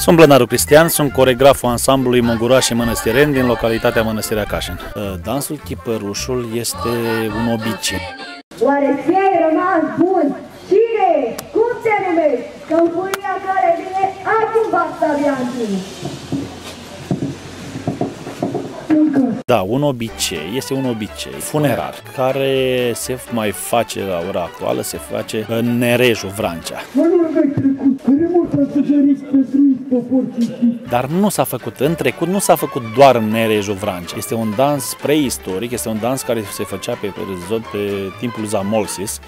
Sunt Blenderu Christian, sunt coregraful ansamblului Mugurasii Manastireni din localitatea Manastirea Casin. Dansul Chiparusul este un obicei. Oare ți-ai rămas bun? Cine e? Cum te numești? Că furia care vine acum Bastavianții. Da, un obicei, este un obicei funerar care se mai face la ora actuală, se face în Nerejul Vrancea. Dar nu s-a făcut, în trecut nu s-a făcut doar în Nerejul Vrancea. Este un dans preistoric, este un dans care se făcea pe timpul Zamolsis.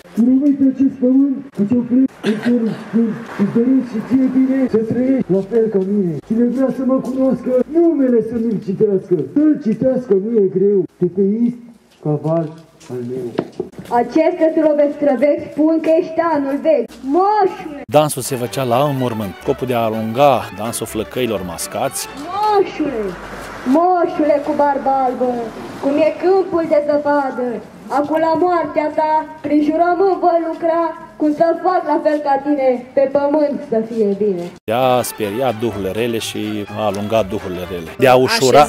Acestea trobestrăvești spun că ești anul vechi, moșule! Dansul se făcea la înmormânt, scopul de a alunga dansul flăcăilor mascați. Moșule, moșule cu barba albă, cum e câmpul de zăpadă, acum la moartea ta, prin jurământ voi lucra, cum să fac la fel ca tine, pe pământ să fie bine. De a speria duhurile rele și a alunga duhurile rele. De a ușura,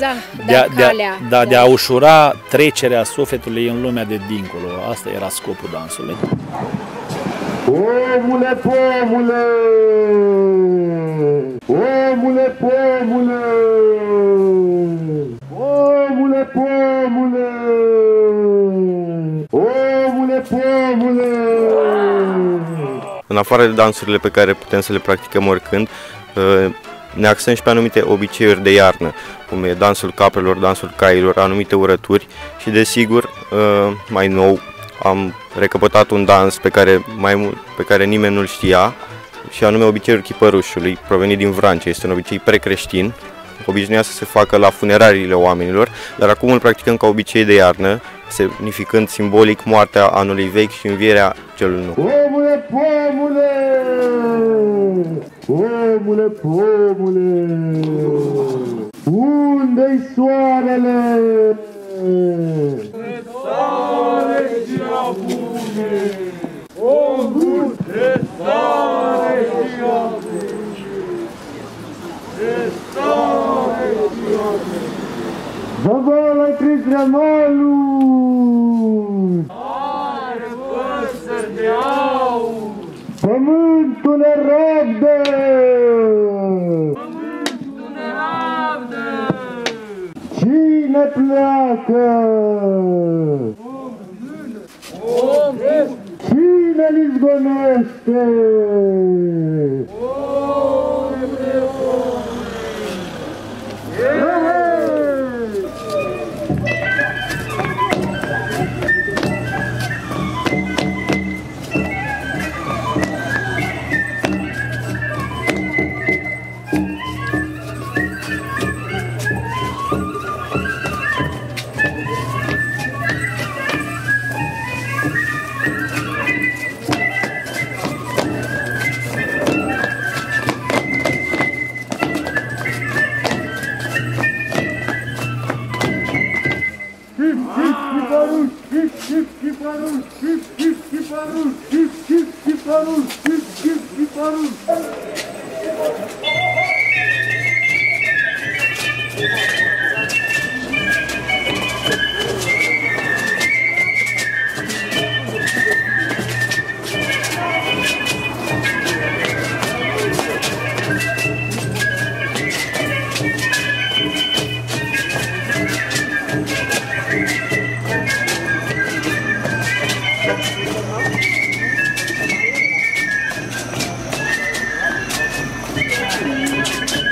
de a ușura trecerea sufletului în lumea de dincolo. Asta era scopul dansului. Omule, pomule! Omule, pomule! Omule, pomule! Omule, pomule! În afară de dansurile pe care putem să le practicăm oricând, ne axăm și pe anumite obiceiuri de iarnă, cum e dansul caprelor, dansul cailor, anumite urături și, desigur, mai nou am recăpătat un dans pe care nimeni nu-l știa, și anume obiceiul Chiparușului, provenit din Vrancea. Este un obicei precreștin, obișnuia să se facă la funerariile oamenilor, dar acum îl practicăm ca obicei de iarnă, semnificând simbolic moartea anului vechi și învierea celui nou. Omule, pomule! Omule, pomule! Unde-i soarele? Soare și apune! O gură de soare și apune! De soare și apune! Zăvala Cristea malul! Are păsări de aur! Pământul e rabdă! Pământul e rabdă! Cine pleacă? Om bun! Cine-l izgonește? Thank you.